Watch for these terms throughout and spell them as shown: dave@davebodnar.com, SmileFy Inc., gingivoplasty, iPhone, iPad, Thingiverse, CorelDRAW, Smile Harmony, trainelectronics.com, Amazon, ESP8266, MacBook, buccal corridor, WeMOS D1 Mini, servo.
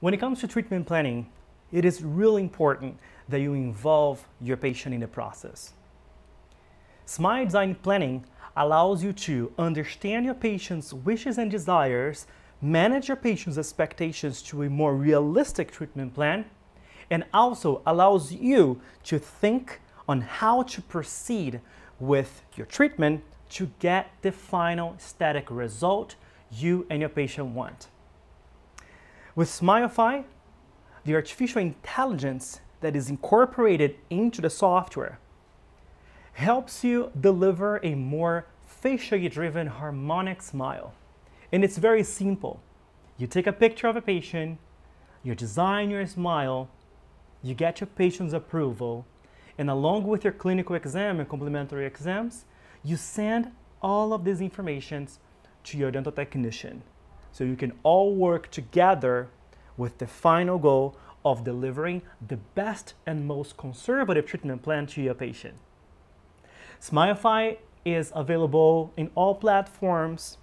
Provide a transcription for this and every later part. When it comes to treatment planning, it is really important that you involve your patient in the process. Smile Design Planning allows you to understand your patient's wishes and desires, manage your patient's expectations to a more realistic treatment plan, and also allows you to think on how to proceed with your treatment to get the final aesthetic result you and your patient want. With SmileFy, the artificial intelligence that is incorporated into the software helps you deliver a more facially driven harmonic smile. And it's very simple. You take a picture of a patient, you design your smile, you get your patient's approval, and along with your clinical exam and complementary exams, you send all of these information to your dental technician. So you can all work together with the final goal of delivering the best and most conservative treatment plan to your patient. SmileFy is available in all platforms,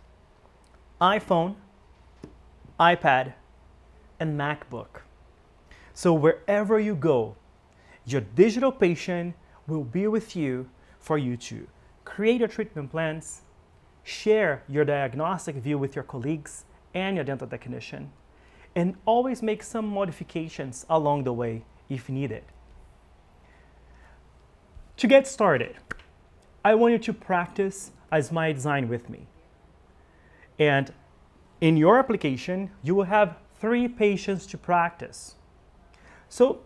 iPhone, iPad, and MacBook. So wherever you go, your digital patient will be with you for you to create your treatment plans, share your diagnostic view with your colleagues and your dental technician, and always make some modifications along the way if needed. To get started, I want you to practice a smile design with me. And in your application, you will have 3 patients to practice. So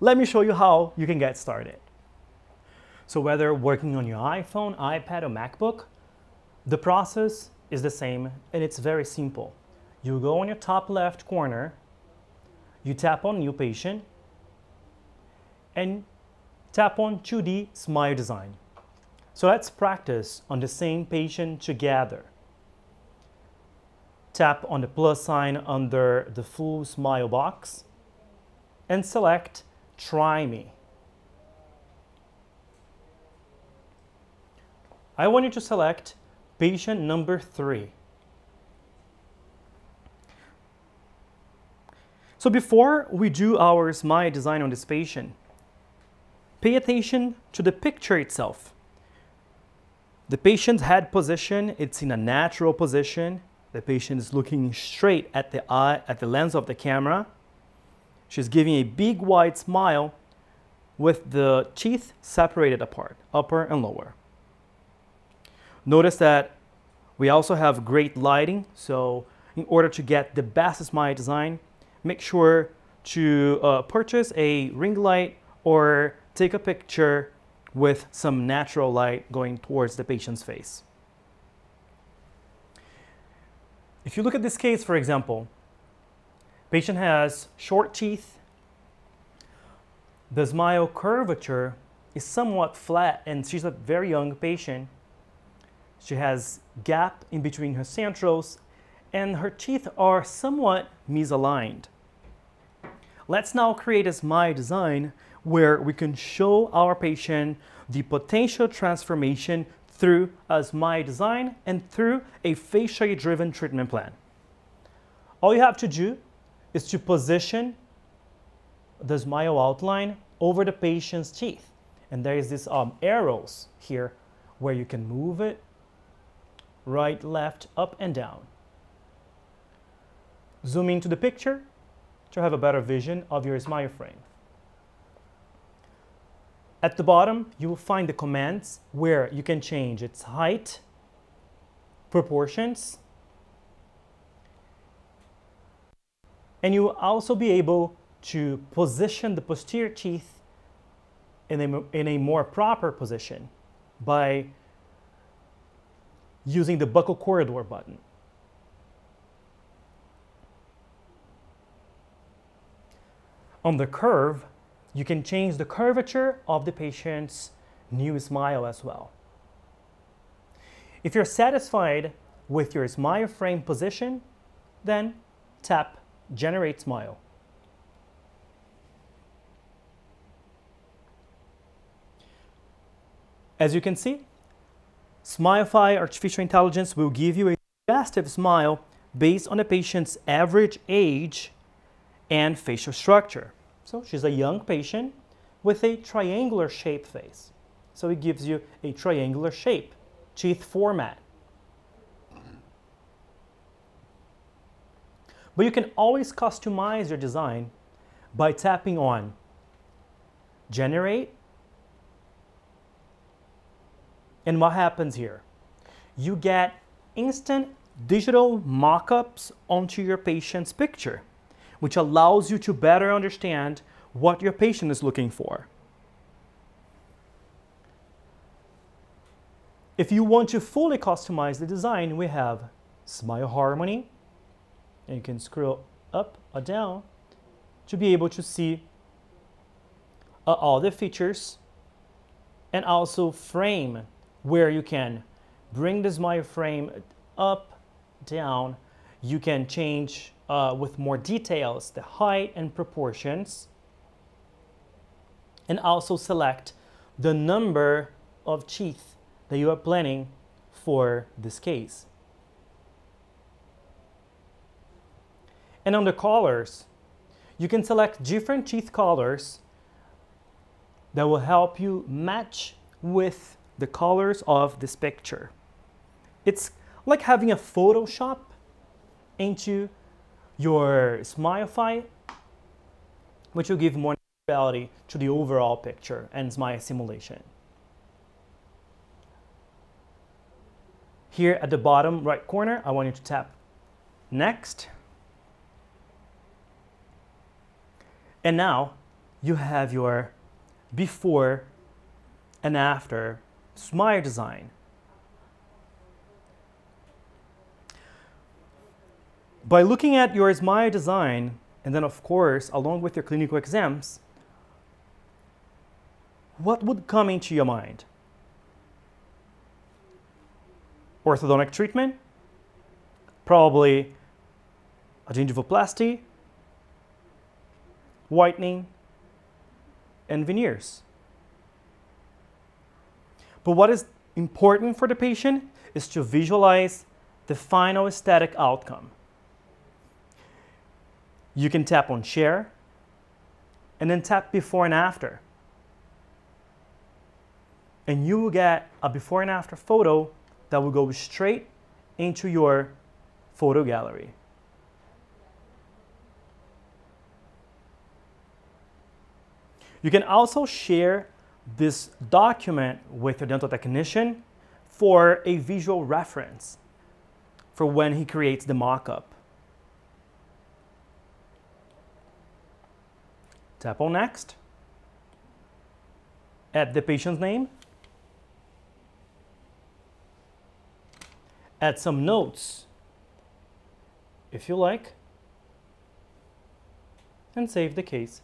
let me show you how you can get started. So whether working on your iPhone, iPad, or MacBook, the process is the same and it's very simple. You go on your top left corner, you tap on New Patient, and tap on 2D Smile Design. So let's practice on the same patient together. Tap on the plus sign under the full smile box and select Try Me. I want you to select patient number 3. So before we do our smile design on this patient, pay attention to the picture itself. The patient's head position, it's in a natural position. The patient is looking straight at the eye, at the lens of the camera. She's giving a big wide smile with the teeth separated apart, upper and lower. Notice that we also have great lighting. So in order to get the best smile design, make sure to purchase a ring light or take a picture with some natural light going towards the patient's face. If you look at this case, for example, patient has short teeth. The smile curvature is somewhat flat and she's a very young patient. She has gap in between her centrals and her teeth are somewhat misaligned. Let's now create a smile design where we can show our patient the potential transformation through a smile design and through a facially driven treatment plan. All you have to do is to position the smile outline over the patient's teeth. And there is this arrows here where you can move it right, left, up and down. Zoom into the picture to have a better vision of your smile frame. At the bottom, you will find the commands where you can change its height, proportions, and you will also be able to position the posterior teeth in a more proper position by using the buccal corridor button. On the curve, you can change the curvature of the patient's new smile as well. If you're satisfied with your smile frame position, then tap Generate Smile. As you can see, SmileFy Artificial Intelligence will give you a suggestive smile based on the patient's average age and facial structure. So she's a young patient with a triangular shape face. So it gives you a triangular shape, teeth format. But you can always customize your design by tapping on Generate. And what happens here? You get instant digital mock-ups onto your patient's picture, which allows you to better understand what your patient is looking for. If you want to fully customize the design, we have Smile Harmony, and you can scroll up or down to be able to see all the features, and also frame, where you can bring the smile frame up, down. You can change with more details the height and proportions, and also select the number of teeth that you are planning for this case. And on the colors, you can select different teeth colors that will help you match with the colors of this picture. It's like having a Photoshop into your SmileFy, which will give more reality to the overall picture and smile simulation. Here at the bottom right corner, I want you to tap Next. And now you have your before and after smile design. By looking at your smile design, and then of course, along with your clinical exams, what would come into your mind? Orthodontic treatment, probably a gingivoplasty, whitening, and veneers. But what is important for the patient is to visualize the final aesthetic outcome. You can tap on Share, and then tap Before and After. And you will get a before and after photo that will go straight into your photo gallery. You can also share this document with your dental technician for a visual reference for when he creates the mock-up. Tap on Next, add the patient's name, add some notes if you like, and save the case.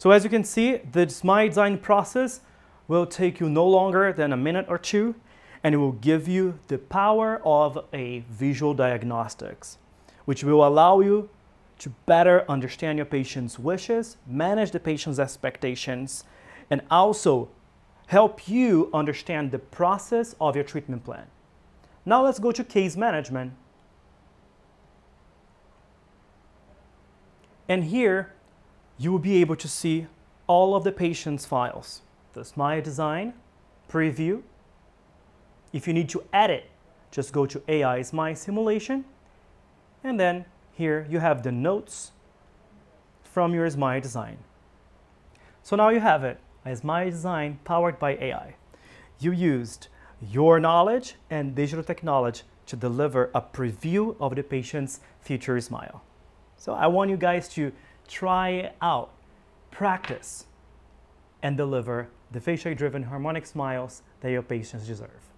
So as you can see, the smile design process will take you no longer than a minute or two, and it will give you the power of a visual diagnostics, which will allow you to better understand your patient's wishes, manage the patient's expectations, and also help you understand the process of your treatment plan. Now let's go to case management. And here, you will be able to see all of the patient's files. The Smile Design, Preview. If you need to edit, just go to AI Smile Simulation. And then here you have the notes from your Smile Design. So now you have it, a Smile Design powered by AI. You used your knowledge and digital technology to deliver a preview of the patient's future smile. So I want you guys to try it out, practice, and deliver the facially driven harmonic smiles that your patients deserve.